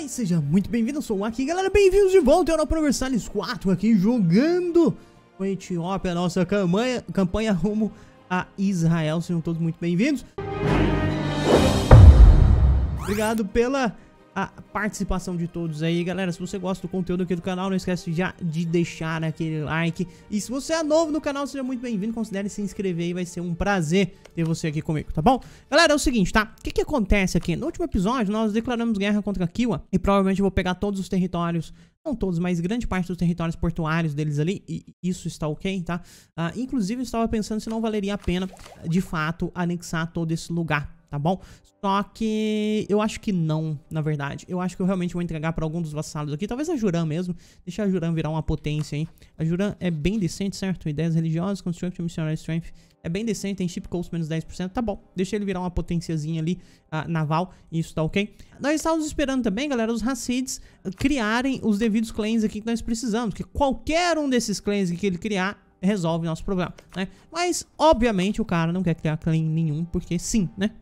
Fala aí, seja muito bem-vindo, eu sou o Aki, galera, bem-vindos de volta à Europa Universalis 4 aqui, jogando com a Etiópia, a nossa campanha rumo a Israel, sejam todos muito bem-vindos. Obrigado pela participação de todos aí, galera. Se você gosta do conteúdo aqui do canal, não esquece já de deixar aquele like. E se você é novo no canal, seja muito bem-vindo, considere se inscrever aí, vai ser um prazer ter você aqui comigo, tá bom? Galera, é o seguinte, tá? O que que acontece aqui? No último episódio, nós declaramos guerra contra a Kilwa e provavelmente eu vou pegar todos os territórios, não todos, mas grande parte dos territórios portuários deles ali, e isso está ok, tá? Inclusive, eu estava pensando se não valeria a pena, de fato, anexar todo esse lugar, tá bom? Só que eu acho que não, na verdade. Eu acho que eu realmente vou entregar pra algum dos vassalos aqui. Talvez a Jurand mesmo. Deixa a Jurand virar uma potência aí. A Jurand é bem decente, certo? Ideias religiosas, Construction, Missionary Strength. É bem decente, tem Ship Coast menos 10%. Tá bom, deixa ele virar uma potenciazinha ali, naval. Isso tá ok. Nós estávamos esperando também, galera, os Hasids criarem os devidos claims aqui que nós precisamos. Porque qualquer um desses claims que ele criar resolve nosso problema, né? Mas, obviamente, o cara não quer criar claim nenhum porque sim, né?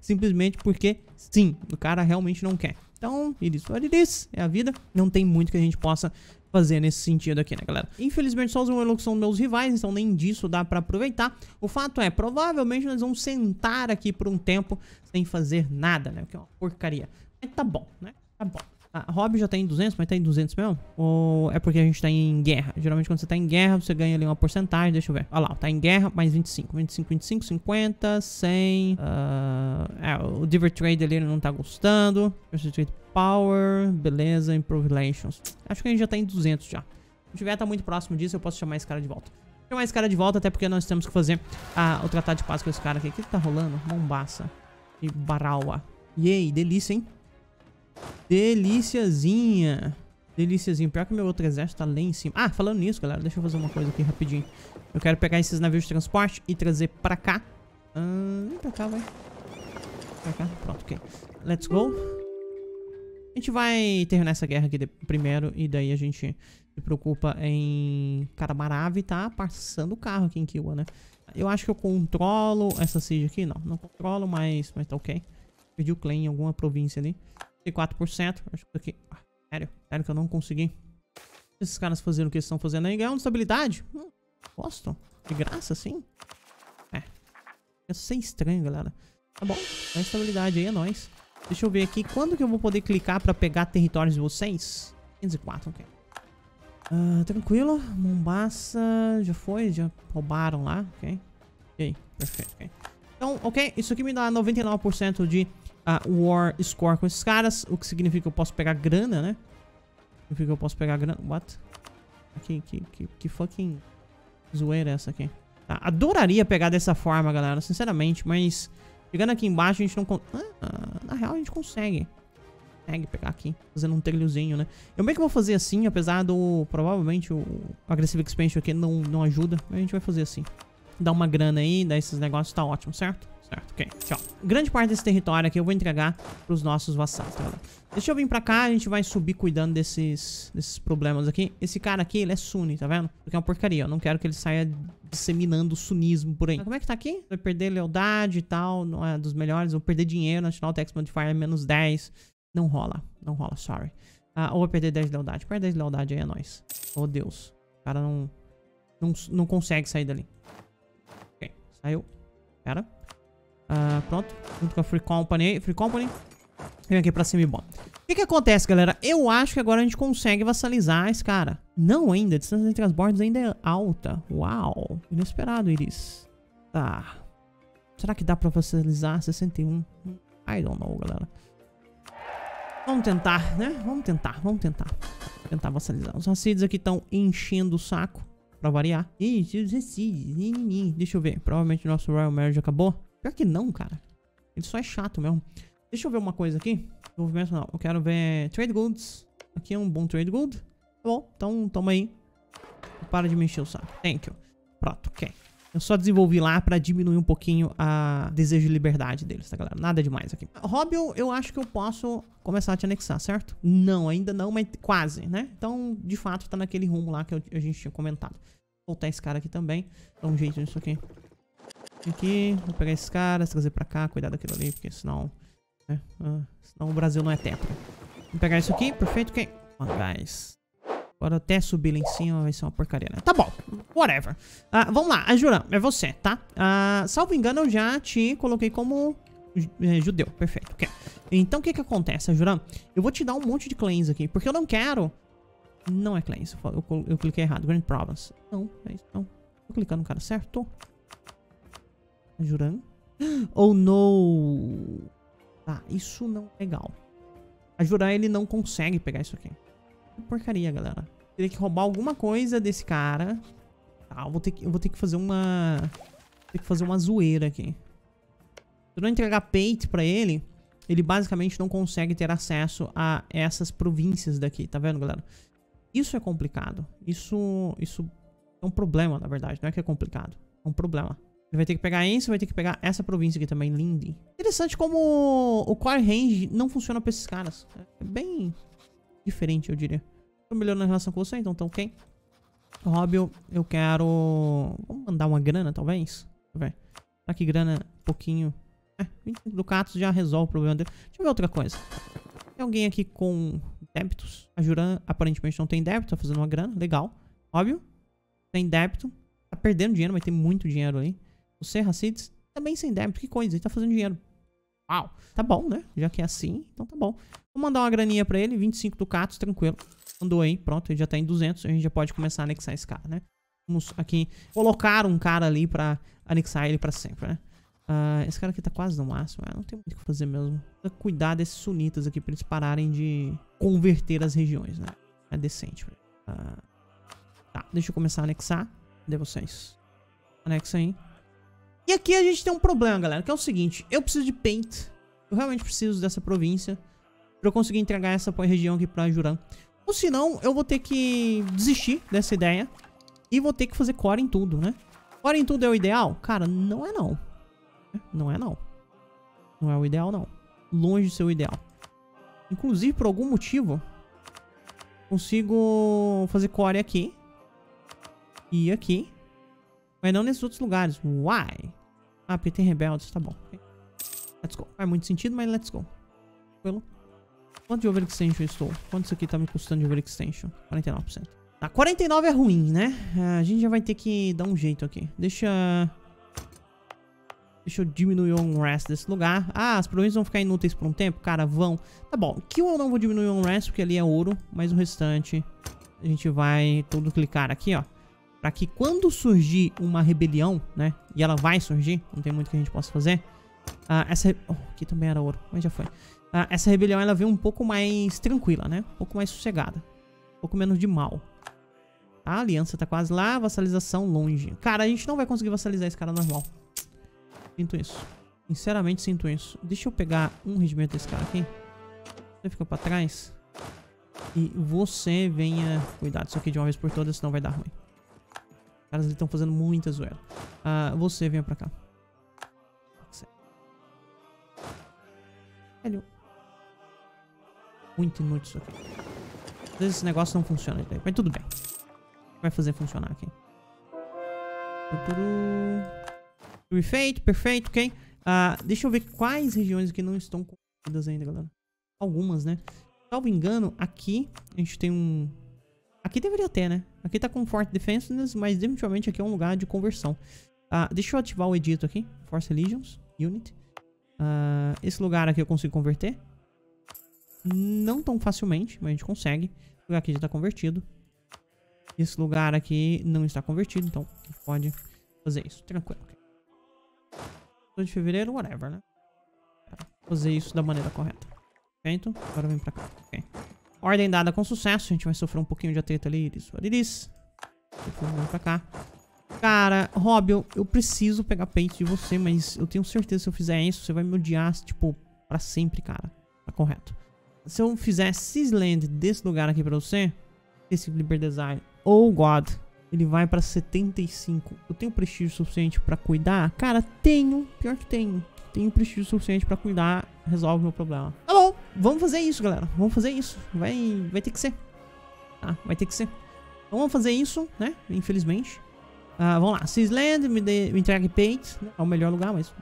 Simplesmente porque sim, o cara realmente não quer. Então, isso é a vida. Não tem muito que a gente possa fazer nesse sentido aqui, né, galera? Infelizmente, só os Mamelucos são meus rivais, então nem disso dá pra aproveitar. O fato é, provavelmente nós vamos sentar aqui por um tempo sem fazer nada, né? Que é uma porcaria. Mas tá bom, né? Tá bom. A Hobby já tá em 200, mas tá em 200 mesmo? Ou é porque a gente tá em guerra? Geralmente quando você tá em guerra, você ganha ali uma porcentagem, deixa eu ver. Olha lá, tá em guerra, mais 25. 25, 25, 50, 100. O Diver Trade ali não tá gostando. Trade Power, beleza, Improve Relations. Acho que a gente já tá em 200 já. Se tiver, tá muito próximo disso, eu posso chamar esse cara de volta. Vou chamar esse cara de volta, até porque nós temos que fazer o tratado de paz com esse cara aqui. O que tá rolando? Mombaça e Barawa. Yay, delícia, hein? Deliciazinha. Deliciazinha. Pior que o meu outro exército tá lá em cima. Ah, falando nisso, galera, deixa eu fazer uma coisa aqui rapidinho. Eu quero pegar esses navios de transporte e trazer pra cá. Vem pra cá, vai. Pra cá. Pronto, ok. Let's go. A gente vai terminar essa guerra aqui primeiro. E daí a gente se preocupa em... Cara, Maravi tá passando o carro aqui em Kilwa, né? Eu acho que eu controlo essa siege aqui. Não, não controlo, mas tá ok. Perdi o claim em alguma província ali. 4%, acho que aqui. Sério que eu não consegui. Esses caras fazendo o que eles estão fazendo aí, ganhando estabilidade. Gostam? De graça, sim. É. Isso é estranho, galera. Tá bom. Dá estabilidade aí, é nóis. Deixa eu ver aqui. Quando que eu vou poder clicar pra pegar territórios de vocês? 504, ok. Tranquilo. Mombaça. Já foi? Já roubaram lá. Ok. E aí? Perfeito, ok. Então, ok. Isso aqui me dá 99% de... War Score com esses caras, o que significa que eu posso pegar grana, né? Significa que eu posso pegar grana. What? Que fucking zoeira é essa aqui? Tá, adoraria pegar dessa forma, galera, sinceramente, mas chegando aqui embaixo a gente não consegue. Na real a gente consegue. Consegue pegar aqui, fazendo um trilhozinho, né? Eu meio que vou fazer assim, apesar do... Provavelmente o Aggressive Expansion aqui não ajuda, mas a gente vai fazer assim. Dá uma grana aí, dá esses negócios, tá ótimo, certo? Certo, ok, tchau. Grande parte desse território aqui eu vou entregar pros nossos vassalos, tá, galera? Deixa eu vir pra cá, a gente vai subir cuidando desses problemas aqui. Esse cara aqui, ele é suni, tá vendo? Porque é uma porcaria, eu não quero que ele saia disseminando o sunismo por aí. Mas como é que tá aqui? Vai perder lealdade e tal, não é dos melhores. Vou perder dinheiro, National Tax Modifier menos 10. Não rola, não rola, sorry. Ou vou perder 10 de lealdade. Perde 10 de lealdade aí, é nóis. Oh, Deus. O cara não consegue sair dali. Ok, saiu. Pera. Pronto, junto com a Free Company. Vem aqui pra cima e bom. O que acontece, galera? Eu acho que agora a gente consegue vassalizar esse cara. Não ainda, a distância entre as bordas ainda é alta. Uau, inesperado, Iris. Tá. Será que dá pra vassalizar 61? I don't know, galera. Vamos tentar, né? Vamos tentar. Tentar vassalizar. Os Hasids aqui estão enchendo o saco, pra variar. Ih, os Hasids. Deixa eu ver, provavelmente o nosso Royal Marriage acabou. Pior que não, cara. Ele só é chato mesmo. Deixa eu ver uma coisa aqui. Desenvolvimento não. Eu quero ver Trade Goods. Aqui é um bom Trade Good. Tá bom. Então, toma aí. Para de me encher o saco. Thank you. Pronto, ok. Eu só desenvolvi lá pra diminuir um pouquinho a desejo de liberdade deles, tá, galera? Nada demais aqui. Hobby, eu acho que eu posso começar a te anexar, certo? Não, ainda não, mas quase, né? Então, de fato, tá naquele rumo lá que a gente tinha comentado. Vou soltar esse cara aqui também. Dá um jeito nisso aqui. Aqui, vou pegar esses caras, trazer pra cá, cuidar daquilo ali, porque senão, né, senão o Brasil não é tetra. Vamos pegar isso aqui, perfeito, ok. Atrás. Agora até subir lá em cima vai ser uma porcaria, né? Tá bom, whatever. Vamos lá, Jurand, é você, tá? Salvo engano, eu já te coloquei como judeu, perfeito, ok. Então o que que acontece, Jurand? Eu vou te dar um monte de claims aqui, porque eu não quero... Não é claims, eu cliquei errado, Grand Province. Não, é isso, não. Tô clicando no cara certo. Jurand. Oh, no! Tá, isso não é legal. Jurand, ele não consegue pegar isso aqui. Que porcaria, galera. Teria que roubar alguma coisa desse cara. Tá, eu vou ter que fazer uma... Vou ter que fazer uma zoeira aqui. Se eu não entregar peito pra ele, ele basicamente não consegue ter acesso a essas províncias daqui. Tá vendo, galera? Isso é complicado. Isso é um problema, na verdade. Não é que é complicado. É um problema. Ele vai ter que pegar isso, vai ter que pegar essa província aqui também, Lindy. Interessante como o Core Range não funciona pra esses caras. É bem diferente, eu diria. Tô melhorando na relação com você, então tá ok. Robbio, eu quero... Vamos mandar uma grana, talvez? Deixa eu ver. Será que grana pouquinho... 25 ducatos já resolve o problema dele. Deixa eu ver outra coisa. Tem alguém aqui com débitos? Jurand aparentemente não tem débito, tá fazendo uma grana, legal. Óbvio, tem débito. Tá perdendo dinheiro, vai ter muito dinheiro ali. Você, Hasids, também sem débito, que coisa, ele tá fazendo dinheiro. Uau, tá bom, né? Já que é assim, então tá bom. Vou mandar uma graninha pra ele, 25 ducatos, tranquilo. Mandou aí, pronto, ele já tá em 200, a gente já pode começar a anexar esse cara, né? Vamos aqui colocar um cara ali pra anexar ele pra sempre, né? Esse cara aqui tá quase no máximo. Não tem muito o que fazer mesmo. Tem que cuidar desses sunitas aqui pra eles pararem de converter as regiões, né? É decente. Tá, deixa eu começar a anexar. Cadê vocês? Anexa aí. E aqui a gente tem um problema, galera, que é o seguinte. Eu preciso de paint. Eu realmente preciso dessa província pra eu conseguir entregar essa região aqui pra Jurand. Ou senão eu vou ter que desistir dessa ideia e vou ter que fazer core em tudo, né? Core em tudo é o ideal? Cara, não é não. Não é não. Não é o ideal não. Longe de ser o ideal. Inclusive por algum motivo consigo fazer core aqui e aqui, mas não nesses outros lugares. Why? Ah, porque tem rebeldes. Tá bom, okay. Let's go. Faz muito sentido, mas let's go. Tranquilo. Quanto de over extension eu estou? Quanto isso aqui tá me custando de over extension? 49%. Tá, 49 é ruim, né? A gente já vai ter que dar um jeito aqui. Deixa eu diminuir o unrest desse lugar. As províncias vão ficar inúteis por um tempo? Cara, vão. Tá bom. Aqui eu não vou diminuir o unrest, porque ali é ouro. Mas o restante, a gente vai tudo clicar aqui, ó. Pra que quando surgir uma rebelião, né? E ela vai surgir. Não tem muito que a gente possa fazer. Aqui também era ouro, mas já foi. Essa rebelião, ela veio um pouco mais tranquila, né? Um pouco mais sossegada. Um pouco menos de mal. Tá? A aliança tá quase lá. Vassalização longe. Cara, a gente não vai conseguir vassalizar esse cara normal. Sinto isso. Sinceramente, sinto isso. Deixa eu pegar um regimento desse cara aqui. Você fica pra trás. E você venha cuidar disso aqui de uma vez por todas, senão vai dar ruim. Os caras estão fazendo muita zoeira. Você venha pra cá. Velho. Muito inútil isso aqui. Às vezes esse negócio não funciona daí, mas tudo bem. Vai fazer funcionar aqui. Perfeito, perfeito, ok. Deixa eu ver quais regiões aqui não estão conquistadas ainda, galera. Algumas, né? Salvo engano, aqui a gente tem um... Aqui deveria ter, né? Aqui tá com Fort Defensiveness, mas definitivamente aqui é um lugar de conversão. Deixa eu ativar o edito aqui. Force Religions, Unit. Esse lugar aqui eu consigo converter. Não tão facilmente, mas a gente consegue. Esse lugar aqui já tá convertido. Esse lugar aqui não está convertido, então a gente pode fazer isso. Tranquilo, ok. 2 de fevereiro, whatever, né? Fazer isso da maneira correta. Perfeito? Agora vem pra cá. Ok. Ordem dada com sucesso. A gente vai sofrer um pouquinho de atrito ali. Isso. Depois vem pra cá. Cara, Rob, eu preciso pegar peito de você, mas eu tenho certeza que se eu fizer isso, você vai me odiar, tipo, pra sempre, cara. Tá correto. Se eu fizer Cisland desse lugar aqui pra você, esse Liber Design, oh God, ele vai pra 75. Eu tenho prestígio suficiente pra cuidar? Cara, tenho. Pior que tenho. Tenho prestígio suficiente pra cuidar. Resolve o meu problema. Tá bom. Vamos fazer isso, galera. Vamos fazer isso. Vai ter que ser. Vai ter que ser. Então vamos fazer isso, né? Infelizmente. Vamos lá. Cisland, me entregue Paint. É o melhor lugar, mas...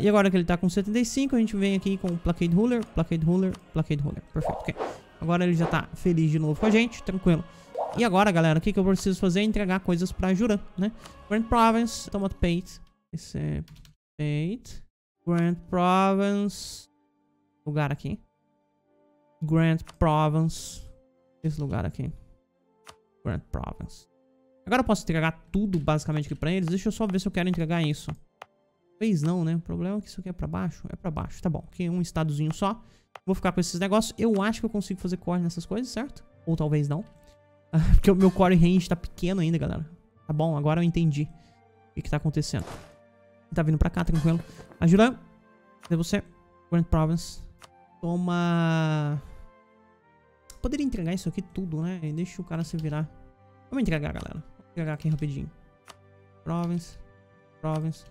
E agora que ele tá com 75, a gente vem aqui com Placate Ruler, Placate Ruler, Placate Ruler. Perfeito, ok. Agora ele já tá feliz de novo com a gente, tranquilo. E agora, galera, o que eu preciso fazer é entregar coisas pra Jurand, né? Grand Province, Tomat Pate. Esse é Pate. Grand Province. Lugar aqui. Grand Province. Esse lugar aqui. Grand Province. Agora eu posso entregar tudo, basicamente, aqui pra eles. Deixa eu só ver se eu quero entregar isso. Talvez não, né? O problema é que isso aqui é pra baixo. É pra baixo, tá bom. Aqui é um estadozinho só. Vou ficar com esses negócios. Eu acho que eu consigo fazer core nessas coisas, certo? Ou talvez não. Porque o meu core range tá pequeno ainda, galera. Tá bom, agora eu entendi o que tá acontecendo. Tá vindo pra cá, tranquilo. Ajudando. Cadê você? Grand Province. Toma... Poderia entregar isso aqui tudo, né? E deixa o cara se virar. Vamos entregar, galera. Vou entregar aqui rapidinho. Province. Province.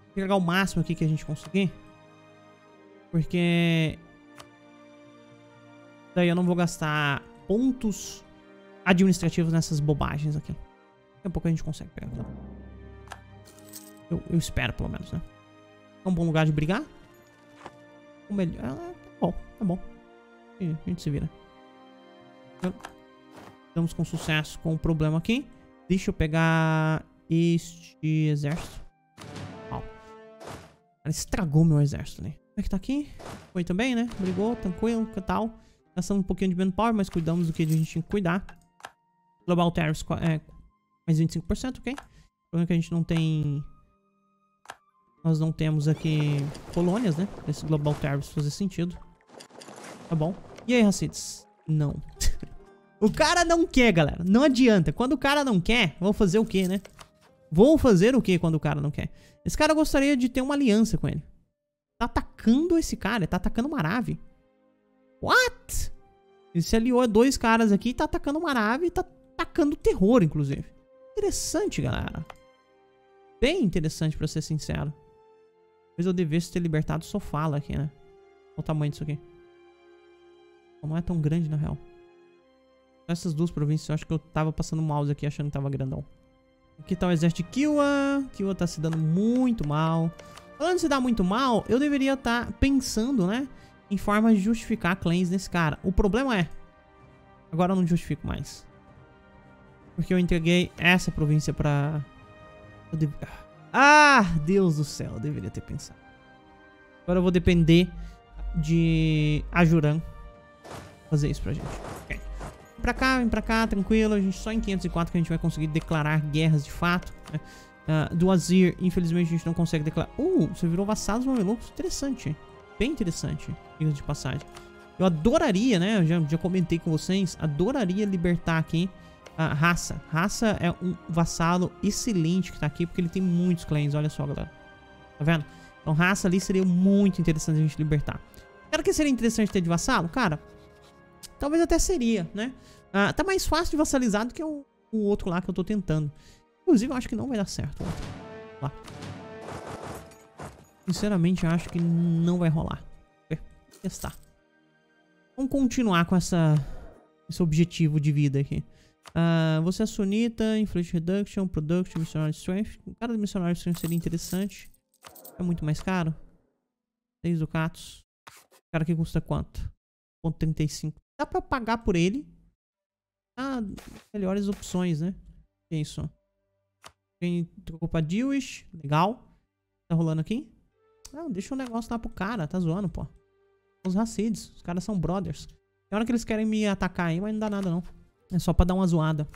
Vou entregar o máximo aqui que a gente conseguir. Porque... daí eu não vou gastar pontos administrativos nessas bobagens aqui. Daqui a pouco a gente consegue pegar. Eu espero, pelo menos, né? É um bom lugar de brigar. O melhor... tá bom, tá bom. A gente se vira. Então, estamos com sucesso com o problema aqui. Deixa eu pegar este exército. Ó. Estragou meu exército, né? Como é que tá aqui? Foi também, né? Brigou, tranquilo, que tal. Gastamos um pouquinho de manpower, mas cuidamos do que a gente tinha que cuidar. Global Tariffs é mais 25%, ok? O problema é que a gente não tem... nós não temos aqui colônias, né? Esse Global Tariffs fazer sentido. Tá bom. E aí, Hasids? Não. O cara não quer, galera. Não adianta. Quando o cara não quer, vou fazer o quê, né? Vou fazer o quê quando o cara não quer? Esse cara gostaria de ter uma aliança com ele. Tá atacando esse cara. Tá atacando Maravi. What? Ele se aliou a dois caras aqui. Tá atacando Maravi. Tá atacando terror, inclusive. Interessante, galera. Bem interessante, pra ser sincero. Talvez eu devesse ter libertado o Sofala aqui, né? Olha o tamanho disso aqui. Não é tão grande, na real. Só essas duas províncias. Eu acho que eu tava passando o mouse aqui achando que tava grandão. Aqui tá o exército de Kilwa. Kilwa tá se dando muito mal. Falando de se dar muito mal, eu deveria estar pensando, né? Em formas de justificar claims nesse cara. O problema é... agora eu não justifico mais. Porque eu entreguei essa província pra... Ah, Deus do céu. Eu deveria ter pensado. Agora eu vou depender de Jurand fazer isso pra gente. Okay. Vem pra cá, tranquilo. A gente só em 504 que a gente vai conseguir declarar guerras de fato. Né? Do Azir, infelizmente, a gente não consegue declarar. Você virou vassalos mamelucos. Interessante. Bem interessante, diga de passagem. Eu adoraria, né? Eu já comentei com vocês. Adoraria libertar aqui a Raça. Raça é um vassalo excelente que tá aqui, porque ele tem muitos claims. Olha só, galera. Tá vendo? Então, Raça ali seria muito interessante a gente libertar. Será que seria interessante ter de vassalo? Cara... talvez até seria, né? Tá mais fácil de vassalizar do que o outro lá que eu tô tentando. Inclusive, eu acho que não vai dar certo. Lá. Sinceramente, eu acho que não vai rolar. Vou testar. Vamos continuar com esse objetivo de vida aqui. Você é sunita, influence reduction, production, missionário strength. O cara de missionário strength seria interessante. É muito mais caro. 6 ducatos. O cara aqui custa quanto? 0.35. Dá pra pagar por ele. Melhores opções, né? Que é isso? Quem trocou pra Jewish. Legal. Tá rolando aqui? Não, deixa o negócio lá pro cara. Tá zoando, pô. Os Hasids. Os caras são brothers. Tem hora que eles querem me atacar aí, mas não dá nada, não. É só pra dar uma zoada.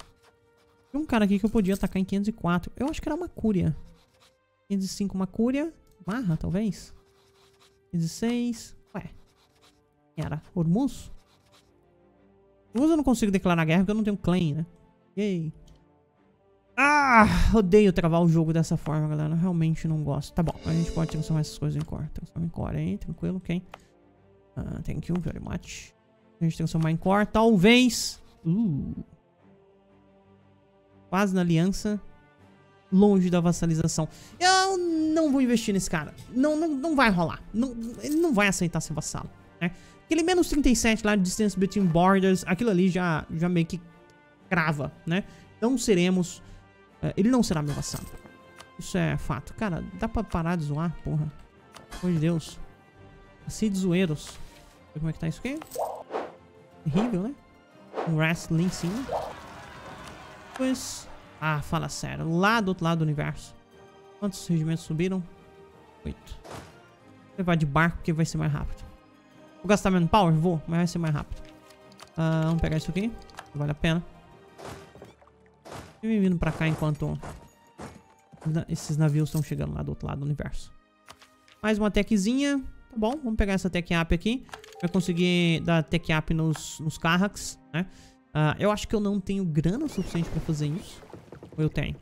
Tem um cara aqui que eu podia atacar em 504. Eu acho que era uma Cúria. 505, uma Cúria. Marra, talvez. 506. Ué. Era Hormuz? Hormuz eu não consigo declarar guerra porque eu não tenho claim, né? Yay. Odeio travar o jogo dessa forma, galera. Eu realmente não gosto. Tá bom, a gente pode transformar essas coisas em core. Transforma em core aí, tranquilo, ok? Thank you very much. A gente transformar em core, talvez. Quase na aliança. Longe da vassalização. Eu não vou investir nesse cara. Não vai rolar. Ele não vai aceitar ser vassalo. Aquele menos 37 lá de Distance Between Borders, aquilo ali já meio que crava, né? Não seremos... ele não será meu vassalo. Isso é fato. Cara, dá pra parar de zoar, porra. Pelo amor de Deus. Hasids zoeiros. Deixa eu ver como é que tá isso aqui. Terrível, né? Um wrestling em cima. Pois... ah, fala sério. Lá do outro lado do universo. Quantos regimentos subiram? 8. Vou levar de barco porque vai ser mais rápido. Vou gastar menos power? Vou, mas vai ser mais rápido. Vamos pegar isso aqui. Vale a pena. Vem vindo pra cá enquanto esses navios estão chegando lá do outro lado do universo. Mais uma techzinha. Tá bom, vamos pegar essa tech up aqui. Vai conseguir dar tech up nos carracks, né? Eu acho que eu não tenho grana suficiente pra fazer isso. Ou eu tenho?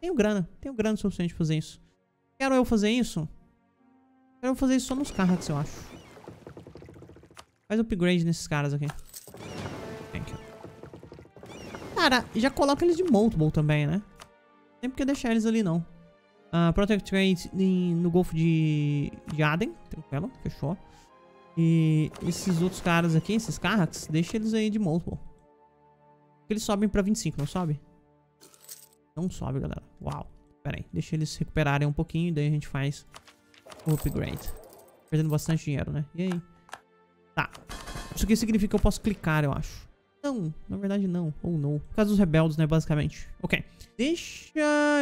Tenho grana suficiente pra fazer isso. Quero eu fazer isso? Quero eu fazer isso só nos carracks, eu acho. Faz upgrade nesses caras aqui. Thank you. Cara, já coloca eles de multiple também, né? Não tem porque deixar eles ali, não. Protect Trade no Golfo de Aden. Tranquilo, fechou. E esses outros caras aqui, esses carracks, deixa eles aí de multiple. Porque eles sobem pra 25, não sobe? Não sobe, galera. Uau. Pera aí, deixa eles recuperarem um pouquinho e daí a gente faz o upgrade. Perdendo bastante dinheiro, né? E aí? Tá. Isso aqui significa que eu posso clicar, eu acho. Não, na verdade não. Ou não. Por causa dos rebeldes, né, basicamente. Ok. Deixa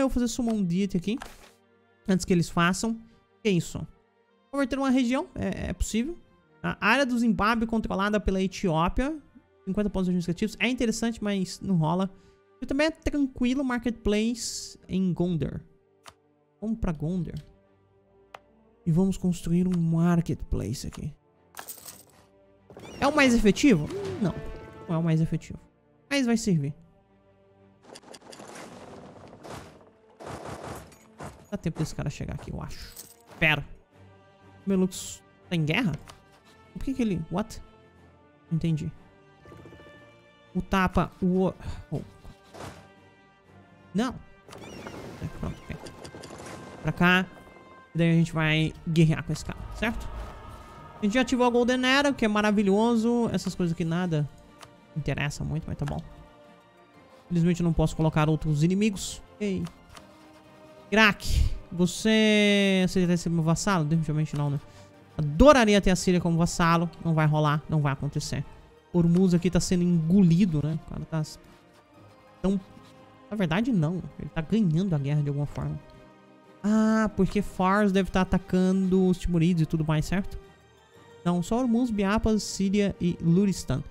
eu fazer summon deity aqui. Antes que eles façam. Que é isso? Converter uma região. É possível. A área do Zimbábue controlada pela Etiópia. 50 pontos administrativos. É interessante, mas não rola. E também é tranquilo. Marketplace em Gonder. Vamos pra Gonder. E vamos construir um marketplace aqui. É o mais efetivo? Não. Não é o mais efetivo. Mas vai servir. Dá tempo desse cara chegar aqui, eu acho. Pera. O Mamelucos tá em guerra? Por que que ele... what? Não entendi. Mutapa... o... oh. Não. Pronto, ok. Pra cá. E daí a gente vai guerrear com esse cara, certo? A gente já ativou a Golden Era, que é maravilhoso. Essas coisas aqui nada interessa muito, mas tá bom. Infelizmente eu não posso colocar outros inimigos. Ei. Irak, você já ser meu vassalo? Definitivamente não, né? Adoraria ter a Síria como vassalo. Não vai rolar, não vai acontecer. Hormuz aqui tá sendo engolido, né? O cara tá... então... na verdade, não. Ele tá ganhando a guerra de alguma forma. Ah, porque Fars deve estar atacando os Timurídeos e tudo mais, certo? Não, só Hormuz, Biapas, Síria e Luristan.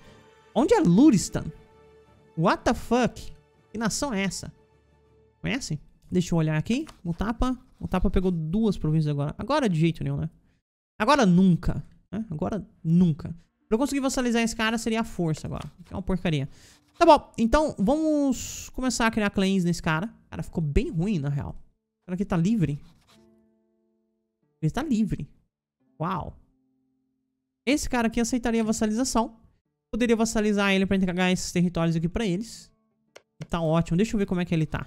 Onde é Luristan? What the fuck? Que nação é essa? Conhece? Deixa eu olhar aqui. Mutapa. Mutapa pegou 2 províncias agora. Agora de jeito nenhum, né? Agora nunca. Né? Agora nunca. Pra eu conseguir vassalizar esse cara seria a força agora. Que é uma porcaria. Tá bom. Então vamos começar a criar clãs nesse cara. Cara, ficou bem ruim na real. O cara aqui tá livre. Ele tá livre. Uau. Esse cara aqui aceitaria vassalização. Poderia vassalizar ele pra entregar esses territórios aqui pra eles. Tá ótimo. Deixa eu ver como é que ele tá.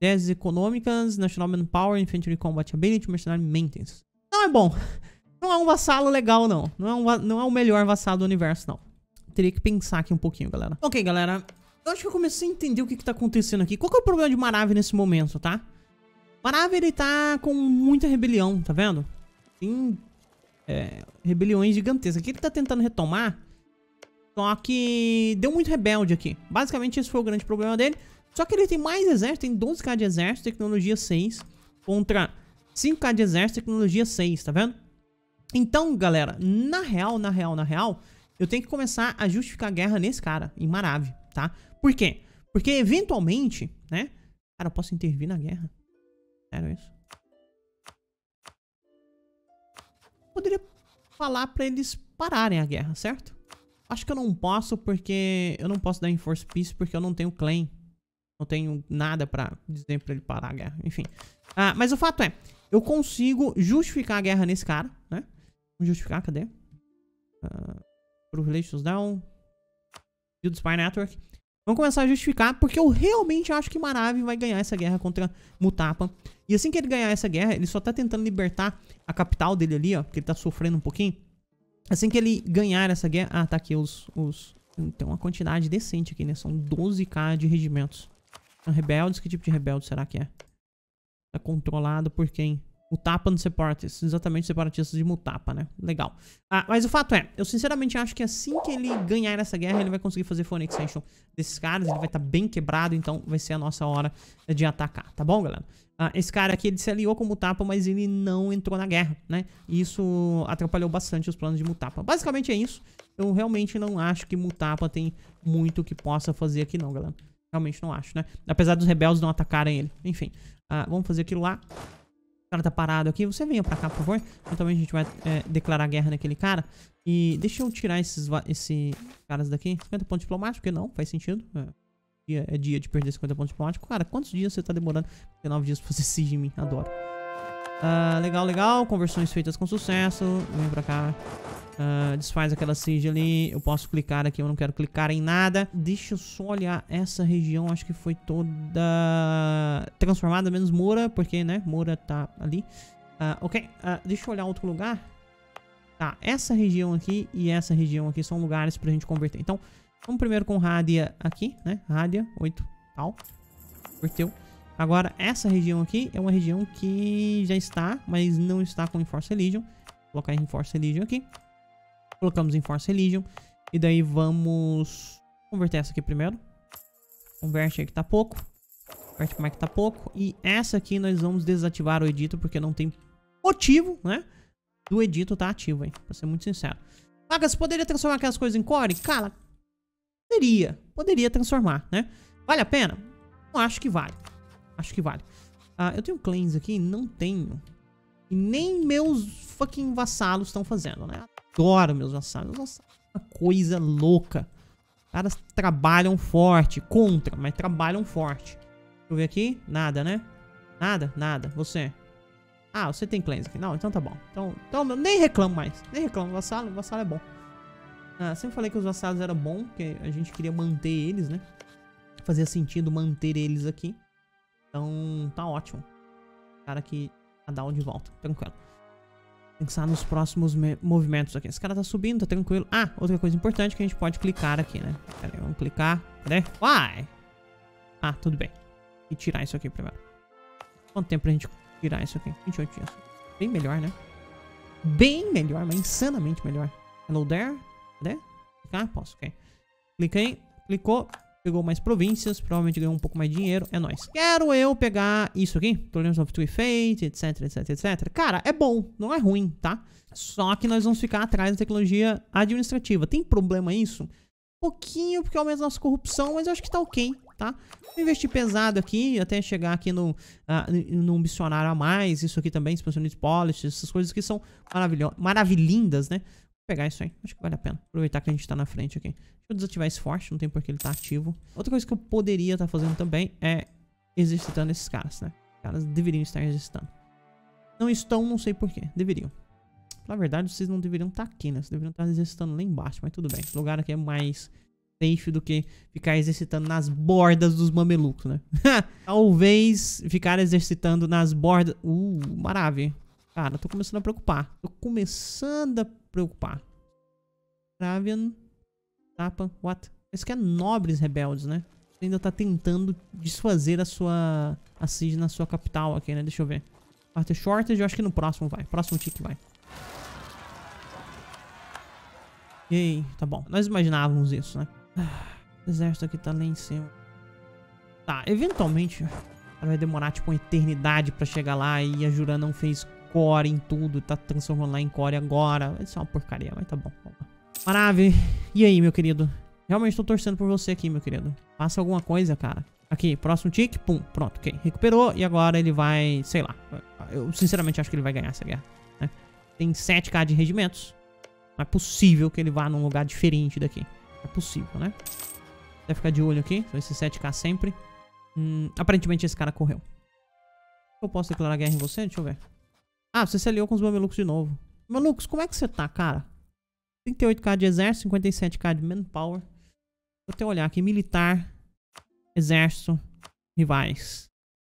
10 econômicas, National Manpower, Infantry Combat Ability, Mercenary Maintenance. Não é bom. Não é um vassalo legal, não. Não é o melhor vassalo do universo, não. Teria que pensar aqui um pouquinho, galera. Ok, galera. Eu acho que eu comecei a entender o que tá acontecendo aqui. Qual que é o problema de Maravi nesse momento, tá? Maravi, ele tá com muita rebelião, tá vendo? Tem rebeliões gigantescas. Aqui ele tá tentando retomar. Só que deu muito rebelde aqui. Basicamente, esse foi o grande problema dele. Só que ele tem mais exército, tem 12k de exército, tecnologia 6, contra 5k de exército, tecnologia 6, tá vendo? Então, galera, na real, eu tenho que começar a justificar a guerra nesse cara, em Maravi, tá? Por quê? Porque, eventualmente, né? Cara, eu posso intervir na guerra. Sério isso? Eu poderia falar pra eles pararem a guerra, certo? Acho que eu não posso, porque... eu não posso dar Enforce Peace, porque eu não tenho claim. Não tenho nada pra dizer pra ele parar a guerra. Enfim. Mas o fato é, eu consigo justificar a guerra nesse cara, né? Vamos justificar, cadê? Relations down. Build Spy Network. Vamos começar a justificar, porque eu realmente acho que Maravi vai ganhar essa guerra contra Mutapa. E assim que ele ganhar essa guerra, ele só tá tentando libertar a capital dele ali, ó. Porque ele tá sofrendo um pouquinho. Assim que ele ganhar essa guerra... ah, tá aqui os... tem uma quantidade decente aqui, né? São 12k de regimentos. São rebeldes? Que tipo de rebelde será que é? É controlado por quem? Mutapa nos separatistas. Exatamente, separatistas de Mutapa, né? Legal. Ah, mas o fato é, eu sinceramente acho que assim que ele ganhar essa guerra, ele vai conseguir fazer full extension desses caras. Ele vai estar bem quebrado, então vai ser a nossa hora de atacar, tá bom, galera? Ah, esse cara aqui, ele se aliou com o Mutapa, mas ele não entrou na guerra, né? E isso atrapalhou bastante os planos de Mutapa. Basicamente é isso. Eu realmente não acho que Mutapa tem muito que possa fazer aqui não, galera. Realmente não acho, né? Apesar dos rebeldes não atacarem ele. Enfim, vamos fazer aquilo lá. O cara tá parado aqui, você venha pra cá, por favor. Então também a gente vai declarar guerra naquele cara. E deixa eu tirar esses caras daqui. 50 pontos diplomáticos, porque não, faz sentido. É dia de perder 50 pontos diplomáticos. Cara, quantos dias você tá demorando? 19 dias pra fazer siege em mim, adoro. Legal, legal. Conversões feitas com sucesso. Vem pra cá. Desfaz aquela siege ali. Eu posso clicar aqui, eu não quero clicar em nada. Deixa eu só olhar essa região. Acho que foi toda transformada, menos Moura, porque, né, Moura tá ali. Ok, deixa eu olhar outro lugar. Tá, essa região aqui e essa região aqui são lugares pra gente converter. Então, vamos primeiro com Rádia aqui, né, Rádia, 8, tal. Converteu. Agora, essa região aqui é uma região que já está, mas não está com Enforce Religion. Vou colocar em Enforce Religion aqui. Colocamos em Force Religion. E daí vamos converter essa aqui primeiro. Converte aí que tá pouco. Converte como é que tá pouco. E essa aqui nós vamos desativar o edito, porque não tem motivo, né? Do edito tá ativo aí, pra ser muito sincero. Magas, poderia transformar aquelas coisas em core? Cara, poderia. Poderia transformar, né? Vale a pena? Eu acho que vale. Acho que vale. Eu tenho claims aqui? Não tenho. E nem meus fucking vassalos estão fazendo, né? Adoro meus vassalos. Nossa, uma coisa louca. Os caras trabalham forte. Contra, mas trabalham forte. Deixa eu ver aqui. Nada, né? Nada, nada. Você. Ah, você tem cleanse aqui. Não, então tá bom. Então nem reclamo mais. Nem reclamo. Vassalo é bom. Sempre falei que os vassalos eram bons, porque a gente queria manter eles, né? Fazia sentido manter eles aqui. Então, tá ótimo. O cara aqui tá down de volta. Tranquilo. Pensar nos próximos movimentos aqui. Esse cara tá subindo, tá tranquilo. Ah, outra coisa importante que a gente pode clicar aqui, né? Pera aí, vamos clicar. Cadê? Uai! Ah, tudo bem. E tirar isso aqui primeiro. Quanto tempo pra gente tirar isso aqui? 28 dias. Bem melhor, né? Bem melhor, mas insanamente melhor. Hello there. Cadê? Clicar? Posso, ok. Cliquei. Clicou. Pegou mais províncias, provavelmente ganhou um pouco mais de dinheiro. É nóis. Quero eu pegar isso aqui. Tolerance of True Fate, etc, etc, etc. Cara, é bom. Não é ruim, tá? Só que nós vamos ficar atrás da tecnologia administrativa. Tem problema isso? Um pouquinho, porque aumenta a nossa corrupção, mas eu acho que tá ok, tá? Vou investir pesado aqui, até chegar aqui no num missionário a mais. Isso aqui também, expansionist policy, essas coisas que são maravilhindas, né? Pegar isso aí, acho que vale a pena. Aproveitar que a gente tá na frente aqui. Deixa eu desativar esse forte, não tem porque ele tá ativo. Outra coisa que eu poderia estar fazendo também é exercitando esses caras, né? Os caras deveriam estar exercitando. Não estão, não sei porquê. Deveriam. Na verdade, vocês não deveriam estar aqui, né? Vocês deveriam estar exercitando lá embaixo, mas tudo bem. Esse lugar aqui é mais safe do que ficar exercitando nas bordas dos mamelucos, né? Talvez ficar exercitando nas bordas... Maravi. Cara, eu tô começando a preocupar. Ravian. Tapa. What? Esse aqui é nobres rebeldes, né? Você ainda tá tentando desfazer a siege na sua capital aqui, né? Deixa eu ver. Arthur Shortage, eu acho que no próximo vai. Próximo tick vai. E aí, tá bom. Nós imaginávamos isso, né? O exército aqui tá lá em cima. Tá, eventualmente vai demorar tipo uma eternidade pra chegar lá e a Jurand não fez... core em tudo, tá transformando lá em core agora. Isso é uma porcaria, mas tá bom. Maravilha. E aí, meu querido? Realmente tô torcendo por você aqui, meu querido. Faça alguma coisa, cara. Aqui, próximo tique, pum, pronto, ok. Recuperou e agora ele vai, sei lá. Eu sinceramente acho que ele vai ganhar essa guerra, né? Tem 7k de regimentos. Não é possível que ele vá num lugar diferente daqui. Não é possível, né? Deve ficar de olho aqui, são esses 7k sempre. Aparentemente esse cara correu. Eu posso declarar guerra em você? Deixa eu ver. Ah, você se aliou com os mamelucos de novo. Mamelucos, como é que você tá, cara? 38k de exército, 57k de manpower. Vou até olhar aqui. Militar, exército, rivais.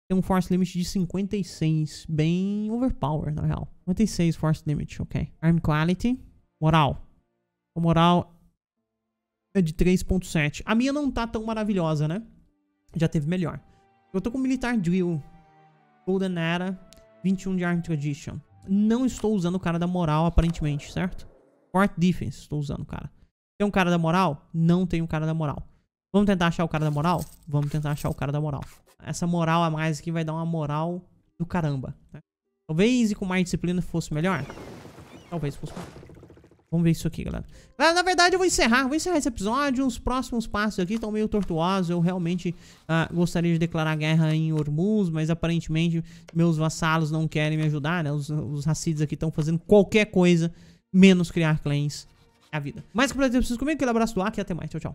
Tem um force limit de 56. Bem overpower, na real. 56 force limit, ok. Arm quality. Moral. A moral é de 3.7. A minha não tá tão maravilhosa, né? Já teve melhor. Eu tô com militar drill. Golden Era, 21 de Arm Tradition. Não estou usando o cara da moral, aparentemente, certo? Fort Defense, estou usando o cara. Tem um cara da moral? Não tem um cara da moral. Vamos tentar achar o cara da moral? Vamos tentar achar o cara da moral. Essa moral a mais aqui vai dar uma moral do caramba, né? Talvez e com mais disciplina fosse melhor. Talvez fosse melhor. Vamos ver isso aqui, galera. Galera, na verdade eu vou encerrar esse episódio. Os próximos passos aqui estão meio tortuosos. Eu realmente gostaria de declarar guerra em Hormuz, mas aparentemente meus vassalos não querem me ajudar, né? Os Hasids aqui estão fazendo qualquer coisa menos criar clãs. É a vida. Mais completo, eu preciso comigo. Aquele abraço do ar e até mais. Tchau, tchau.